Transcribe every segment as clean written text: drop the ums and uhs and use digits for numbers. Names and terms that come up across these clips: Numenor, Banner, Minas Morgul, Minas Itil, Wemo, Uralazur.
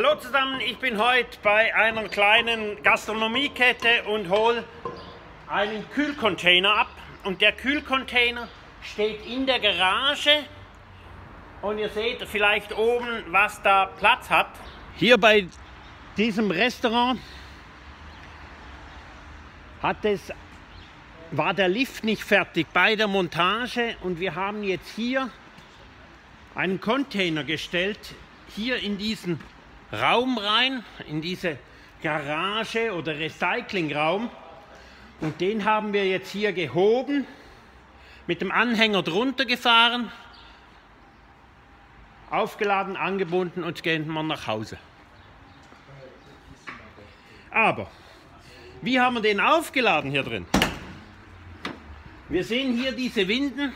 Hallo zusammen, ich bin heute bei einer kleinen Gastronomiekette und hole einen Kühlcontainer ab. Und der Kühlcontainer steht in der Garage und ihr seht vielleicht oben, was da Platz hat. Hier bei diesem Restaurant war der Lift nicht fertig bei der Montage und wir haben jetzt hier einen Container gestellt, hier in diesen Raum rein, in diese Garage oder Recyclingraum, und den haben wir jetzt hier gehoben, mit dem Anhänger drunter gefahren, aufgeladen, angebunden und gehen wir nach Hause. Aber wie haben wir den aufgeladen hier drin? Wir sehen hier diese Winden.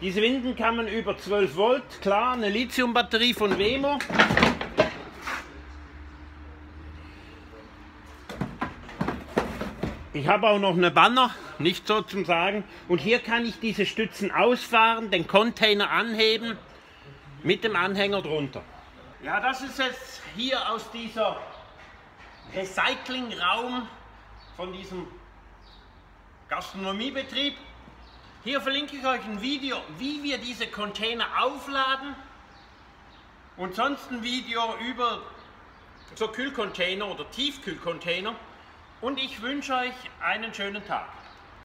Diese Winden kann man über 12 Volt, klar, eine Lithiumbatterie von Wemo. Ich habe auch noch eine Banner, nicht so zum Sagen. Und hier kann ich diese Stützen ausfahren, den Container anheben, mit dem Anhänger drunter. Ja, das ist jetzt hier aus dieser Recyclingraum von diesem Gastronomiebetrieb. Hier verlinke ich euch ein Video, wie wir diese Container aufladen, und sonst ein Video über so Kühlcontainer oder Tiefkühlcontainer, und ich wünsche euch einen schönen Tag.